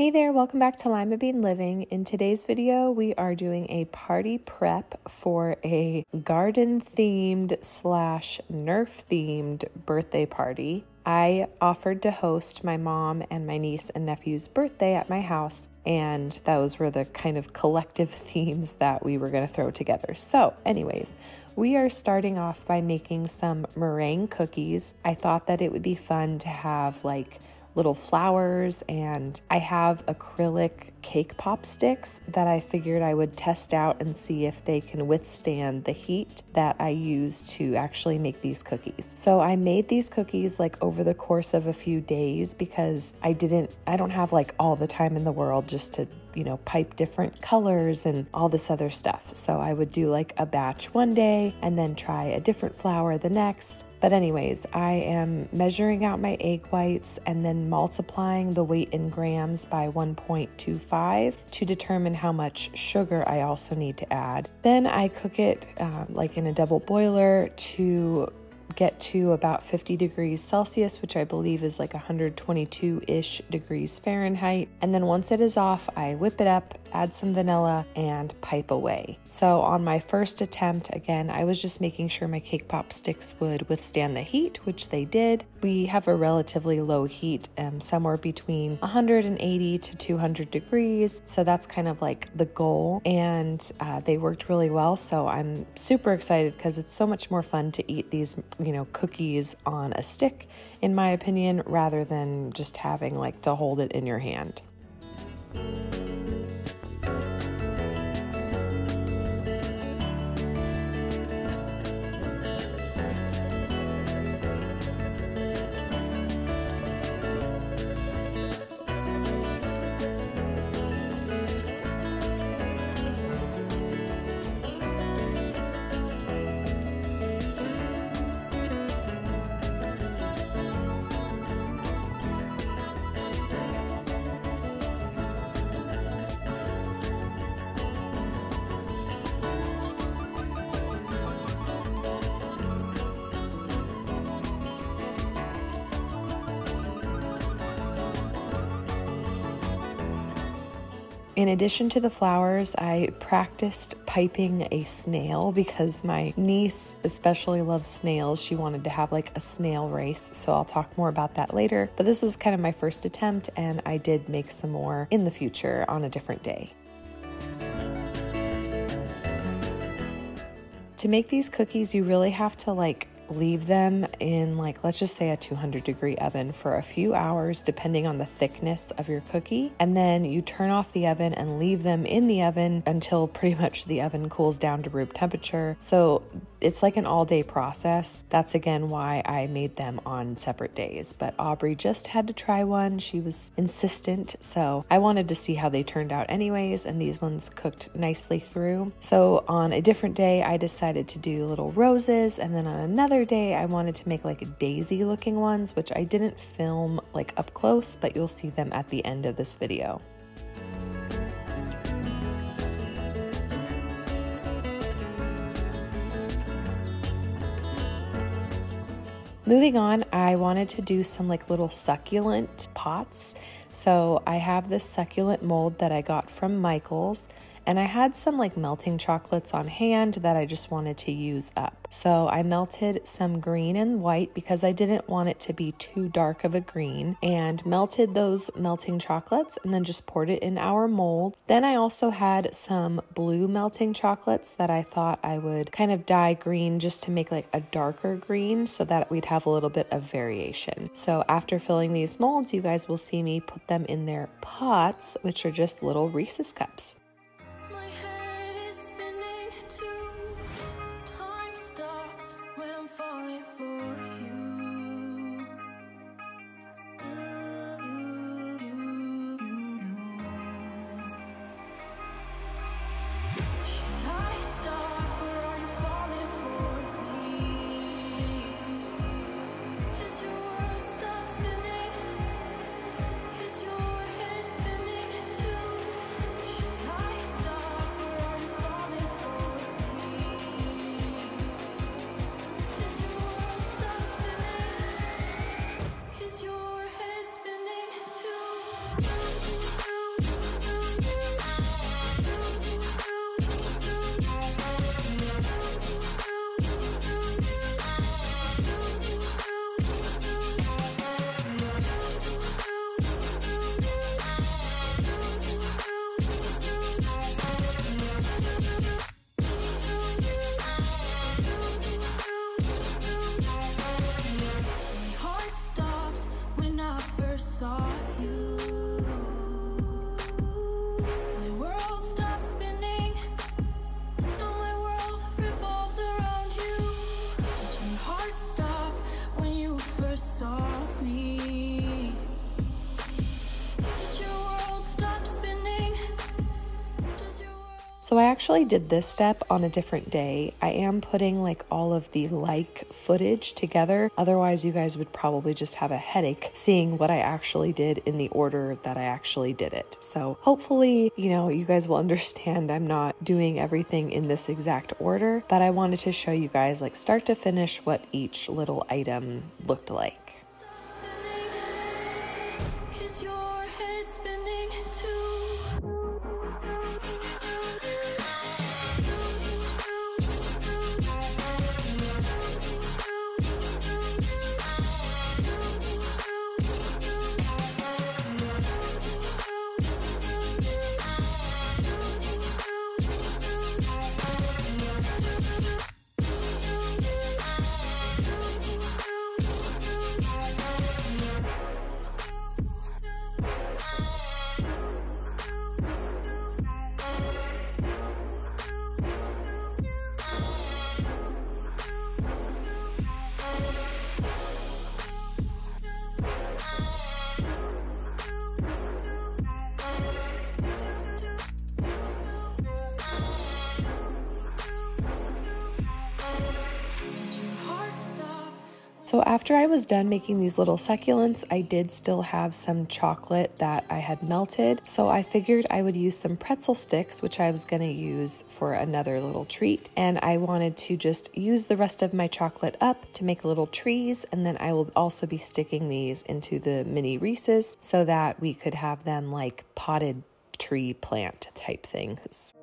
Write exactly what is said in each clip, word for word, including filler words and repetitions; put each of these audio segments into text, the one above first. Hey there, welcome back to Lima Bean Living. In today's video, we are doing a party prep for a garden-themed slash Nerf-themed birthday party. I offered to host my mom and my niece and nephew's birthday at my house, and those were the kind of collective themes that we were going to throw together. So anyways, we are starting off by making some meringue cookies. I thought that it would be fun to have like little flowers, and I have acrylic cake pop sticks that I figured I would test out and see if they can withstand the heat that I use to actually make these cookies. So I made these cookies like over the course of a few days because I didn't, I don't have like all the time in the world just to, you know, pipe different colors and all this other stuff. So I would do like a batch one day and then try a different flour the next. But anyways, I am measuring out my egg whites and then multiplying the weight in grams by one point two five to determine how much sugar I also need to add. Then I cook it um, like in a double boiler to get to about fifty degrees Celsius, which I believe is like one hundred twenty-two-ish degrees Fahrenheit. And then once it is off, I whip it up, add some vanilla, and pipe away. So on my first attempt, again, I was just making sure my cake pop sticks would withstand the heat, which they did. We have a relatively low heat, um, somewhere between one hundred eighty to two hundred degrees. So that's kind of like the goal. And uh, they worked really well. So I'm super excited because it's so much more fun to eat these, you know, cookies on a stick, in my opinion, rather than just having like to hold it in your hand. In addition to the flowers, I practiced piping a snail because my niece especially loves snails. She wanted to have like a snail race, so I'll talk more about that later. But this was kind of my first attempt, and I did make some more in the future on a different day. To make these cookies, you really have to like leave them in like, let's just say a two hundred degree oven for a few hours, depending on the thickness of your cookie. And then you turn off the oven and leave them in the oven until pretty much the oven cools down to room temperature. So it's like an all day process. That's again why I made them on separate days, but Aubrey just had to try one. She was insistent. So I wanted to see how they turned out anyways. And these ones cooked nicely through. So on a different day, I decided to do little roses. And then on another day I wanted to make like daisy looking ones, which I didn't film like up close, but you'll see them at the end of this video. Moving on, I wanted to do some like little succulent pots. So I have this succulent mold that I got from Michael's, and I had some like melting chocolates on hand that I just wanted to use up. So I melted some green and white because I didn't want it to be too dark of a green, and melted those melting chocolates and then just poured it in our mold. Then I also had some blue melting chocolates that I thought I would kind of dye green just to make like a darker green so that we'd have a little bit of variation. So after filling these molds, you guys will see me put them in their pots, which are just little Reese's cups. taught me. Did your world stop spinning? Does your world... So I actually did this step on a different day. I am putting like all of the like footage together. Otherwise you guys would probably just have a headache seeing what I actually did in the order that I actually did it. So hopefully, you know, you guys will understand I'm not doing everything in this exact order, but I wanted to show you guys like start to finish what each little item looked like. Is your head spinning too? So after I was done making these little succulents, I did still have some chocolate that I had melted. So I figured I would use some pretzel sticks, which I was going to use for another little treat. And I wanted to just use the rest of my chocolate up to make little trees. And then I will also be sticking these into the mini Reese's so that we could have them like potted tree plant type things.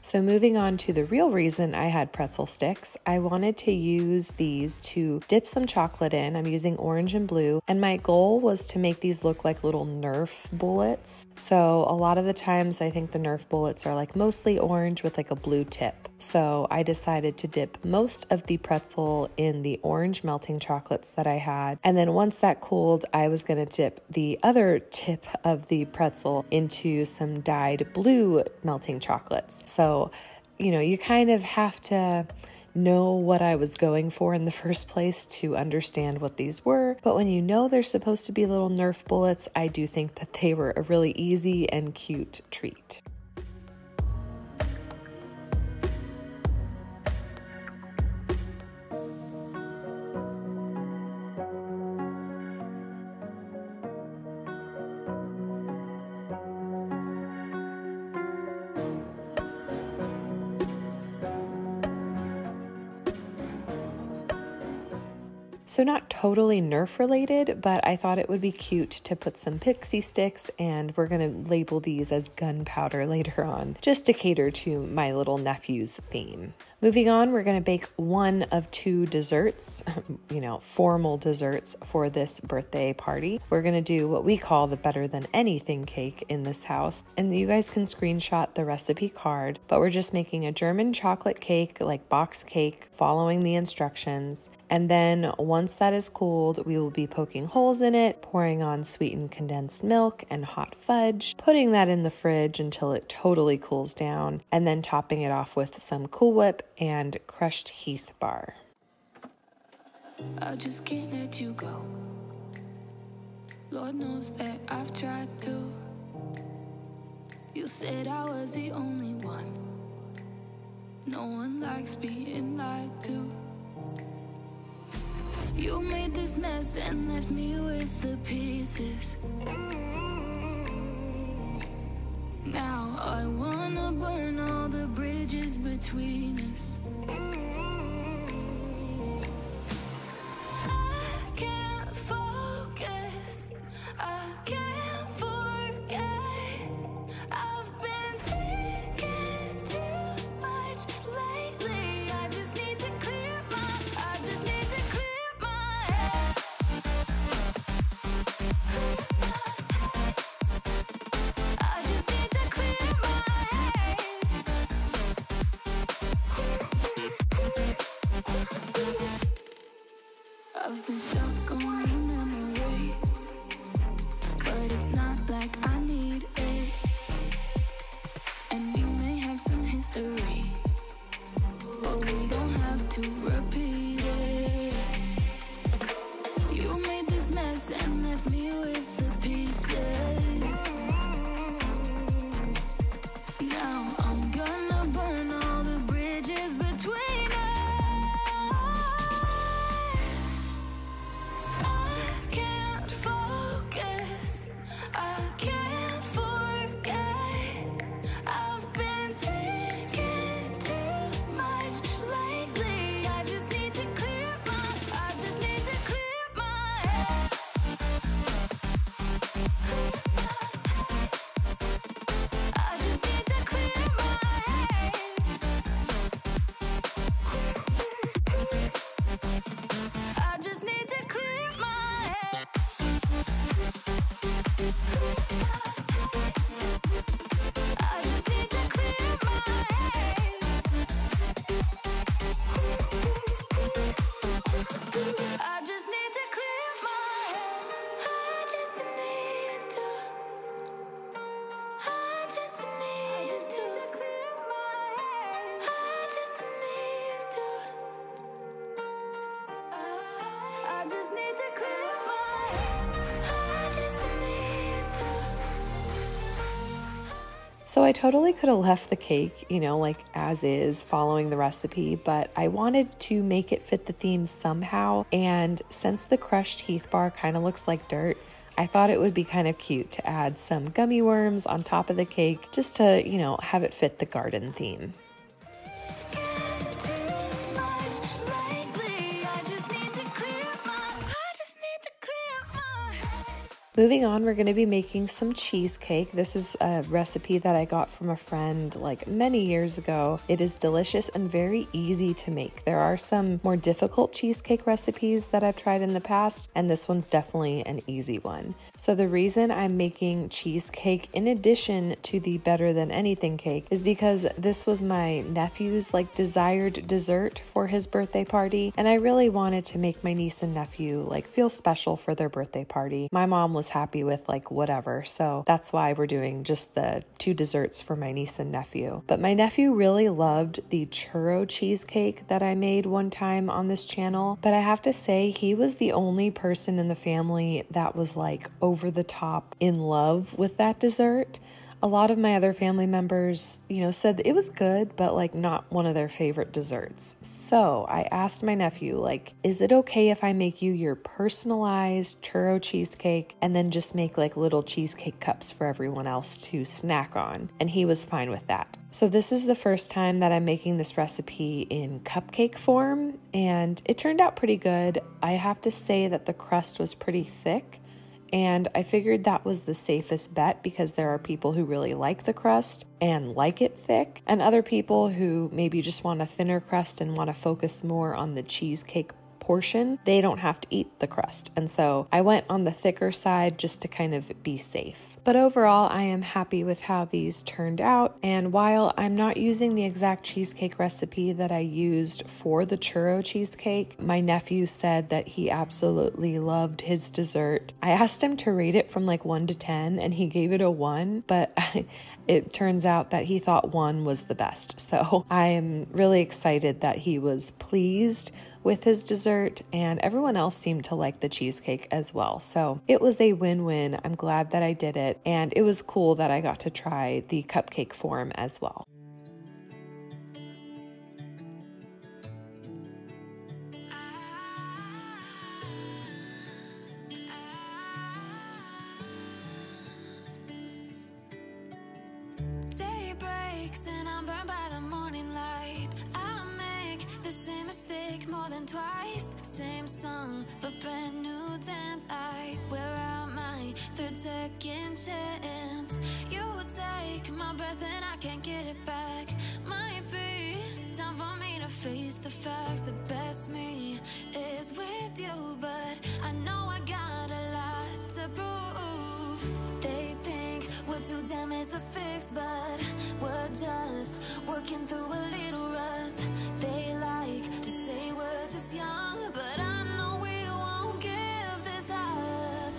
So moving on to the real reason I had pretzel sticks, I wanted to use these to dip some chocolate in. I'm using orange and blue, and my goal was to make these look like little Nerf bullets. So a lot of the times I think the Nerf bullets are like mostly orange with like a blue tip. So I decided to dip most of the pretzel in the orange melting chocolates that I had. And then once that cooled, I was gonna dip the other tip of the pretzel into some dyed blue melting chocolates. So you know, you kind of have to know what I was going for in the first place to understand what these were. But when you know they're supposed to be little Nerf bullets, I do think that they were a really easy and cute treat. So not totally Nerf related, but I thought it would be cute to put some pixie sticks, and we're gonna label these as gunpowder later on, just to cater to my little nephew's theme. Moving on, we're gonna bake one of two desserts, you know, formal desserts for this birthday party. We're gonna do what we call the better than anything cake in this house, and you guys can screenshot the recipe card, but we're just making a German chocolate cake, like box cake, following the instructions. And then once that is cooled, we will be poking holes in it, pouring on sweetened condensed milk and hot fudge, putting that in the fridge until it totally cools down, and then topping it off with some Cool Whip and crushed Heath bar. I just can't let you go. Lord knows that I've tried to. You said I was the only one. No one likes being lied to. You made this mess and left me with the pieces. Now I wanna burn all the bridges between us. So I totally could have left the cake, you know, like as is, following the recipe, but I wanted to make it fit the theme somehow, and since the crushed Heath bar kind of looks like dirt, I thought it would be kind of cute to add some gummy worms on top of the cake just to, you know, have it fit the garden theme. Moving on, we're going to be making some cheesecake. This is a recipe that I got from a friend like many years ago. It is delicious and very easy to make. There are some more difficult cheesecake recipes that I've tried in the past, and this one's definitely an easy one. So the reason I'm making cheesecake in addition to the Better Than Anything cake is because this was my nephew's like desired dessert for his birthday party, and I really wanted to make my niece and nephew like feel special for their birthday party. My mom was happy with like whatever, so that's why we're doing just the two desserts for my niece and nephew. But my nephew really loved the churro cheesecake that I made one time on this channel, but I have to say he was the only person in the family that was like over the top in love with that dessert. A lot of my other family members, you know, said it was good, but like not one of their favorite desserts. So I asked my nephew, like, is it okay if I make you your personalized churro cheesecake and then just make like little cheesecake cups for everyone else to snack on? And he was fine with that. So this is the first time that I'm making this recipe in cupcake form, and it turned out pretty good. I have to say that the crust was pretty thick, and I figured that was the safest bet because there are people who really like the crust and like it thick, and other people who maybe just want a thinner crust and want to focus more on the cheesecake portion, they don't have to eat the crust. And so I went on the thicker side just to kind of be safe. But overall, I am happy with how these turned out. And while I'm not using the exact cheesecake recipe that I used for the churro cheesecake, my nephew said that he absolutely loved his dessert. I asked him to rate it from like one to ten, and he gave it a one, but it turns out that he thought one was the best. So I am really excited that he was pleased with his dessert, and everyone else seemed to like the cheesecake as well. So it was a win-win. I'm glad that I did it, and it was cool that I got to try the cupcake form as well. breaks and I'm burned by the morning light. I make the same mistake more than twice. Same song, but brand new dance. I wear out my third second chance. You take my breath and I can't get it back. Might be time for me to face the facts. The best me is with you, but I know I got a lot to prove. They think we're too damaged to fix, but we're just working through a little rust. They like to say we're just young, but I know we won't give this up.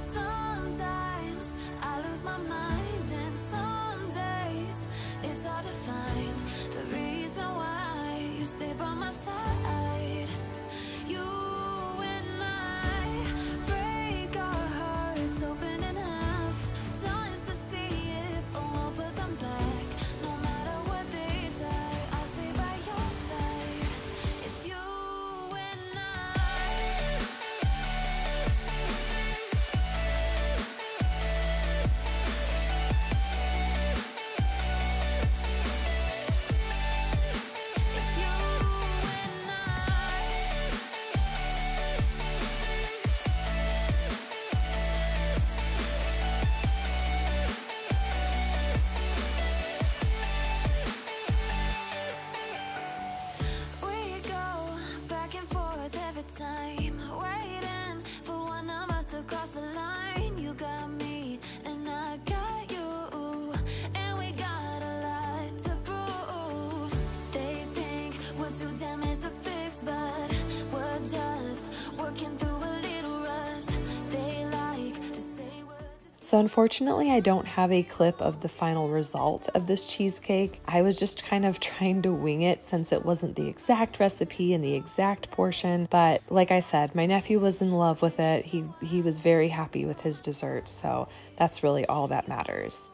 Sometimes I lose my mind, and some days it's hard to find the reason why you stay by my side. You So unfortunately, I don't have a clip of the final result of this cheesecake. I was just kind of trying to wing it since it wasn't the exact recipe and the exact portion. But like I said, my nephew was in love with it. He, he was very happy with his dessert. So that's really all that matters.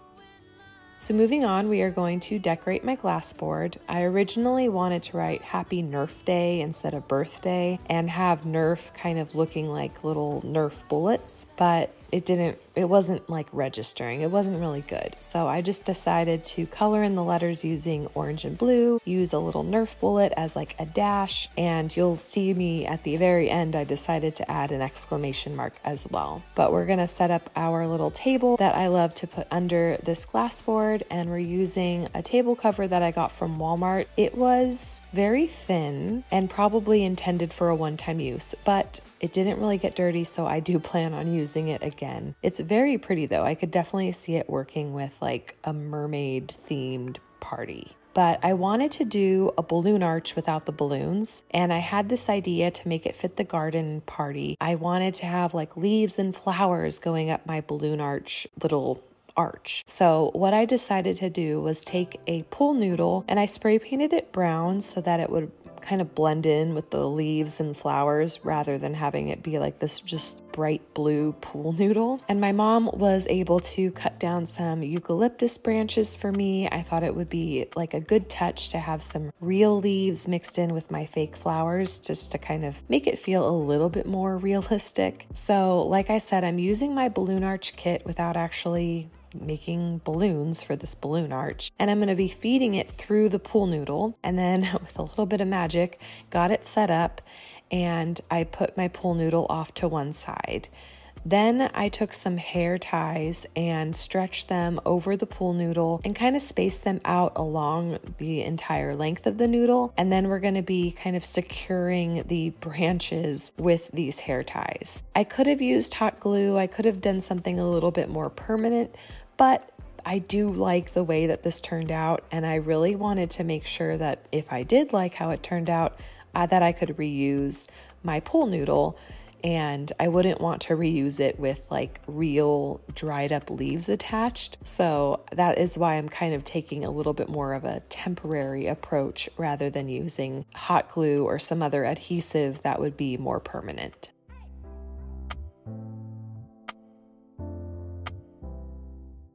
So moving on, we are going to decorate my glass board. I originally wanted to write Happy Nerf Day instead of birthday and have Nerf kind of looking like little Nerf bullets, but it didn't, it wasn't like registering. It wasn't really good. So I just decided to color in the letters using orange and blue, use a little Nerf bullet as like a dash, and you'll see me at the very end, I decided to add an exclamation mark as well. But we're gonna set up our little table that I love to put under this glass board, and we're using a table cover that I got from Walmart. It was very thin and probably intended for a one-time use, but it didn't really get dirty, so I do plan on using it again. It's very pretty though. I could definitely see it working with like a mermaid themed party. But I wanted to do a balloon arch without the balloons, and I had this idea to make it fit the garden party. I wanted to have like leaves and flowers going up my balloon arch little arch. So what I decided to do was take a pool noodle and I spray painted it brown so that it would kind of blend in with the leaves and flowers rather than having it be like this just bright blue pool noodle. And my mom was able to cut down some eucalyptus branches for me. I thought it would be like a good touch to have some real leaves mixed in with my fake flowers just to kind of make it feel a little bit more realistic. So like I said, I'm using my balloon arch kit without actually making balloons for this balloon arch, and I'm going to be feeding it through the pool noodle, and then with a little bit of magic got it set up, and I put my pool noodle off to one side. Then I took some hair ties and stretched them over the pool noodle and kind of spaced them out along the entire length of the noodle. And then we're going to be kind of securing the branches with these hair ties. I could have used hot glue. I could have done something a little bit more permanent, but I do like the way that this turned out. And I really wanted to make sure that if I did like how it turned out, uh, that I could reuse my pool noodle. And I wouldn't want to reuse it with like real dried up leaves attached. So that is why I'm kind of taking a little bit more of a temporary approach rather than using hot glue or some other adhesive that would be more permanent.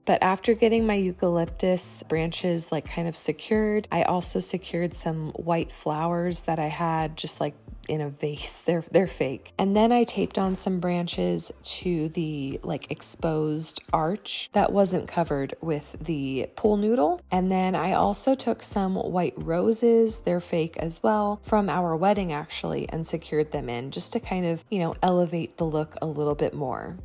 But after getting my eucalyptus branches like kind of secured, I also secured some white flowers that I had just like in a vase. They're, they're fake. And then I taped on some branches to the like exposed arch that wasn't covered with the pool noodle. And then I also took some white roses, they're fake as well, from our wedding actually, and secured them in just to kind of, you know, elevate the look a little bit more.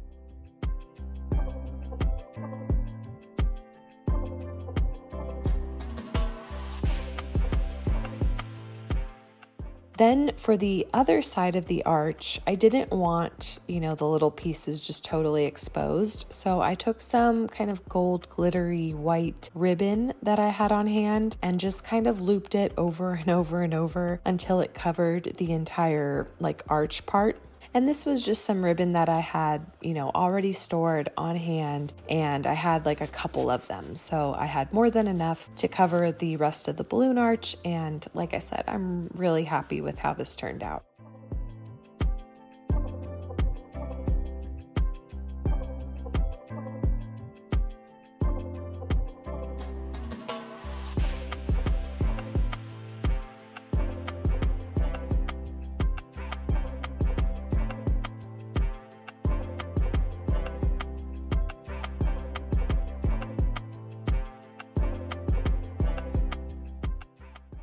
Then for the other side of the arch, I didn't want, you know, the little pieces just totally exposed. So I took some kind of gold glittery white ribbon that I had on hand and just kind of looped it over and over and over until it covered the entire like arch part. And this was just some ribbon that I had, you know, already stored on hand, and I had like a couple of them. So I had more than enough to cover the rest of the balloon arch. And like I said, I'm really happy with how this turned out.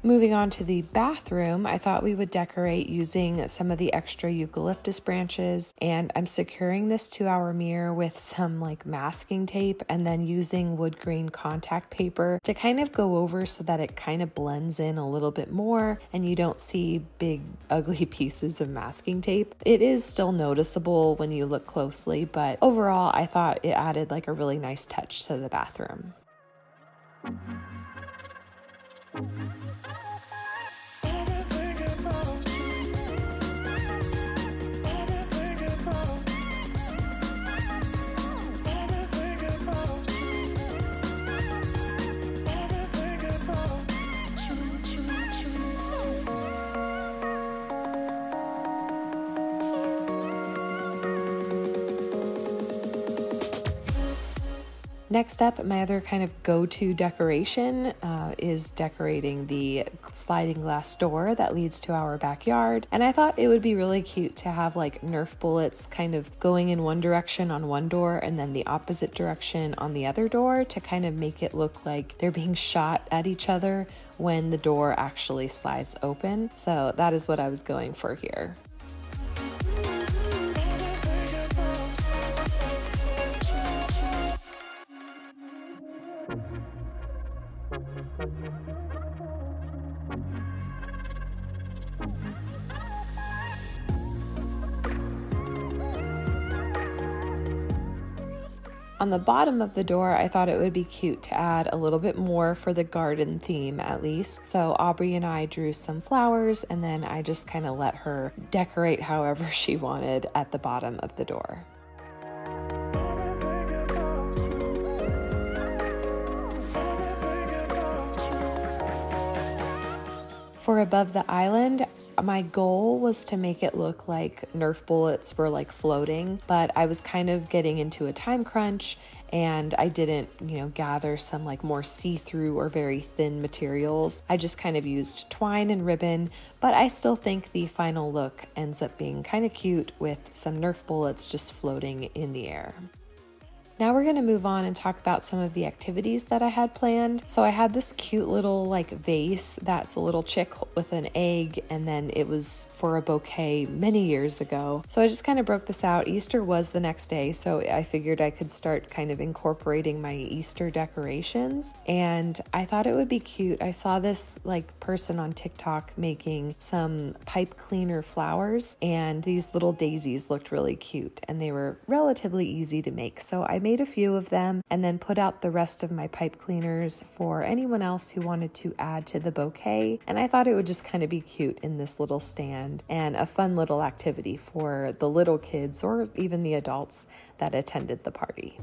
Moving on to the bathroom, I thought we would decorate using some of the extra eucalyptus branches, and I'm securing this to our mirror with some like masking tape and then using wood grain contact paper to kind of go over so that it kind of blends in a little bit more and you don't see big ugly pieces of masking tape. It is still noticeable when you look closely, but overall I thought it added like a really nice touch to the bathroom. Next up, my other kind of go-to decoration uh, is decorating the sliding glass door that leads to our backyard. And I thought it would be really cute to have like Nerf bullets kind of going in one direction on one door and then the opposite direction on the other door to kind of make it look like they're being shot at each other when the door actually slides open. So that is what I was going for here. On the bottom of the door, I thought it would be cute to add a little bit more for the garden theme, at least. So Aubrey and I drew some flowers, and then I just kind of let her decorate however she wanted at the bottom of the door. For above the island, my goal was to make it look like Nerf bullets were like floating, but I was kind of getting into a time crunch and I didn't, you know, gather some like more see-through or very thin materials. I just kind of used twine and ribbon, but I still think the final look ends up being kind of cute with some Nerf bullets just floating in the air. Now we're gonna move on and talk about some of the activities that I had planned. So I had this cute little like vase that's a little chick with an egg, and then it was for a bouquet many years ago. So I just kind of broke this out. Easter was the next day, so I figured I could start kind of incorporating my Easter decorations. And I thought it would be cute. I saw this like person on TikTok making some pipe cleaner flowers, and these little daisies looked really cute and they were relatively easy to make. So I made made a few of them and then put out the rest of my pipe cleaners for anyone else who wanted to add to the bouquet. And I thought it would just kind of be cute in this little stand and a fun little activity for the little kids or even the adults that attended the party.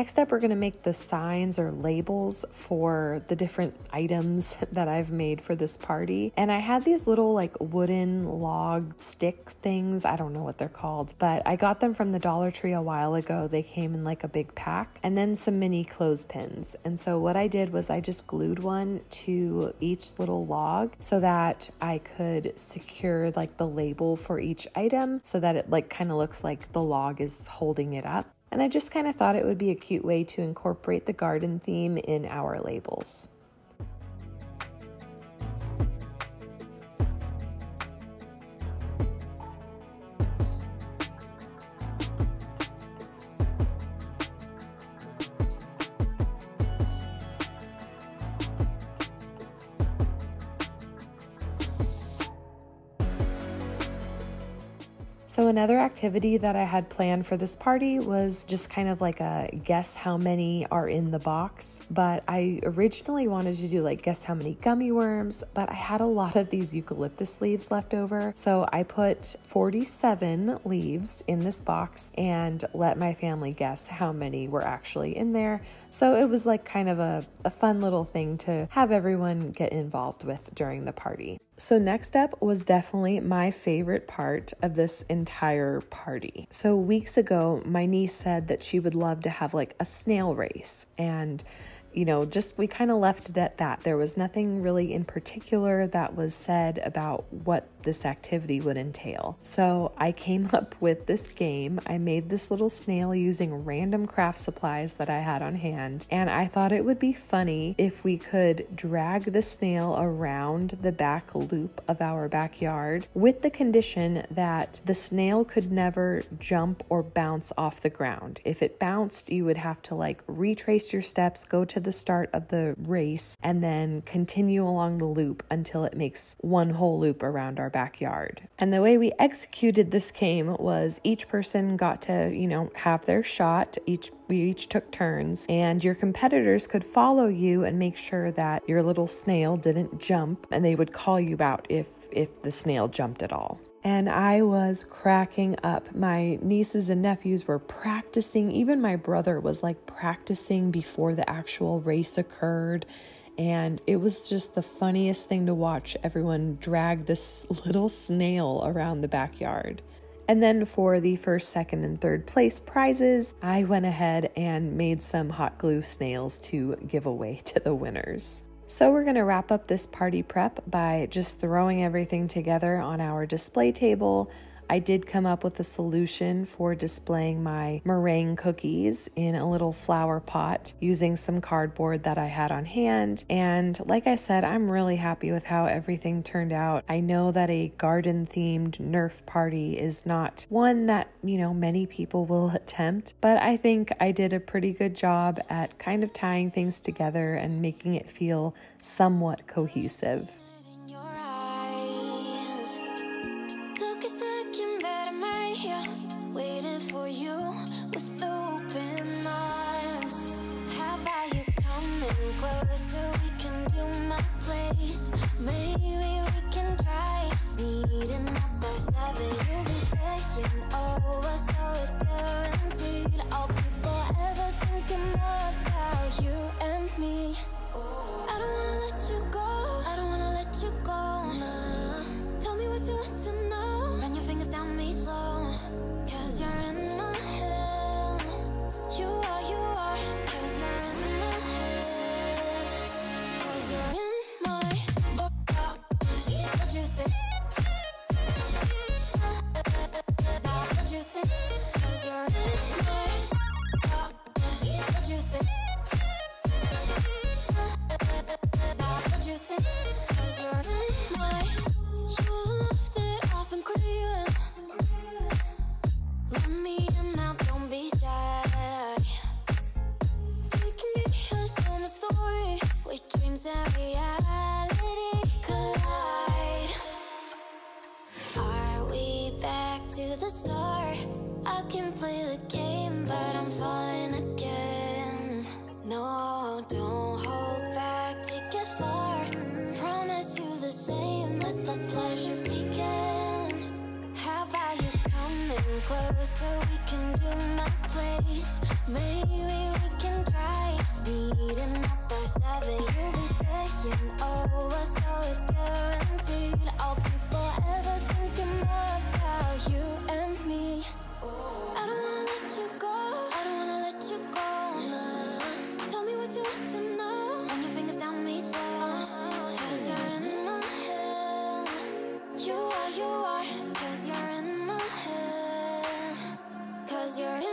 Next up, we're gonna make the signs or labels for the different items that I've made for this party. And I had these little like wooden log stick things. I don't know what they're called, but I got them from the Dollar Tree a while ago. They came in like a big pack, and then some mini clothespins. And so what I did was I just glued one to each little log so that I could secure like the label for each item so that it like kind of looks like the log is holding it up. And I just kind of thought it would be a cute way to incorporate the garden theme in our labels. So another activity that I had planned for this party was just kind of like a guess how many are in the box, but I originally wanted to do like guess how many gummy worms, but I had a lot of these eucalyptus leaves left over. So I put forty-seven leaves in this box and let my family guess how many were actually in there. So it was like kind of a, a fun little thing to have everyone get involved with during the party. So next up was definitely my favorite part of this entire party. So weeks ago, my niece said that she would love to have like a snail race, and you know, just we kind of left it at that. There was nothing really in particular that was said about what this activity would entail. So I came up with this game. I made this little snail using random craft supplies that I had on hand, and I thought it would be funny if we could drag the snail around the back loop of our backyard with the condition that the snail could never jump or bounce off the ground. If it bounced, you would have to like retrace your steps, go to the start of the race, and then continue along the loop until it makes one whole loop around our backyard. And the way we executed this game was each person got to, you know, have their shot. Each we each took turns, and your competitors could follow you and make sure that your little snail didn't jump, and they would call you out if if the snail jumped at all. And I was cracking up. My nieces and nephews were practicing. Even my brother was like practicing before the actual race occurred. And it was just the funniest thing to watch everyone drag this little snail around the backyard. And then for the first, second, and third place prizes, I went ahead and made some hot glue snails to give away to the winners. So we're gonna wrap up this party prep by just throwing everything together on our display table. I did come up with a solution for displaying my meringue cookies in a little flower pot using some cardboard that I had on hand. And like I said, I'm really happy with how everything turned out. I know that a garden-themed Nerf party is not one that, you know, many people will attempt, but I think I did a pretty good job at kind of tying things together and making it feel somewhat cohesive. Maybe we can try meeting up by seven. You'll be saying over, so it's guaranteed. I'll be forever thinking about you and me. I don't wanna let you go. I don't wanna let you go. Nah. Tell me what you want to know. Run your fingers down me slow. Uh-huh. Cause you're in my head. You are, you are. Cause you're in my head. Cause you're in.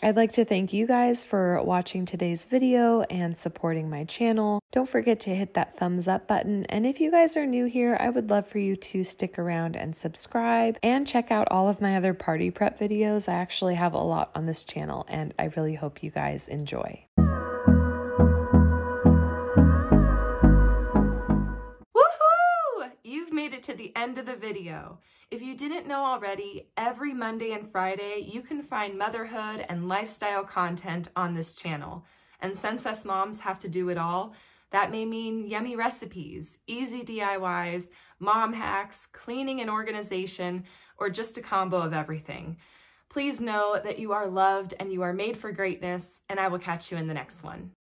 I'd like to thank you guys for watching today's video and supporting my channel. Don't forget to hit that thumbs up button, and if you guys are new here, I would love for you to stick around and subscribe and check out all of my other party prep videos. I actually have a lot on this channel, and I really hope you guys enjoy. Made it to the end of the video. If you didn't know already, every Monday and Friday you can find motherhood and lifestyle content on this channel. And since us moms have to do it all, that may mean yummy recipes, easy D I Ys, mom hacks, cleaning and organization, or just a combo of everything. Please know that you are loved and you are made for greatness, and I will catch you in the next one.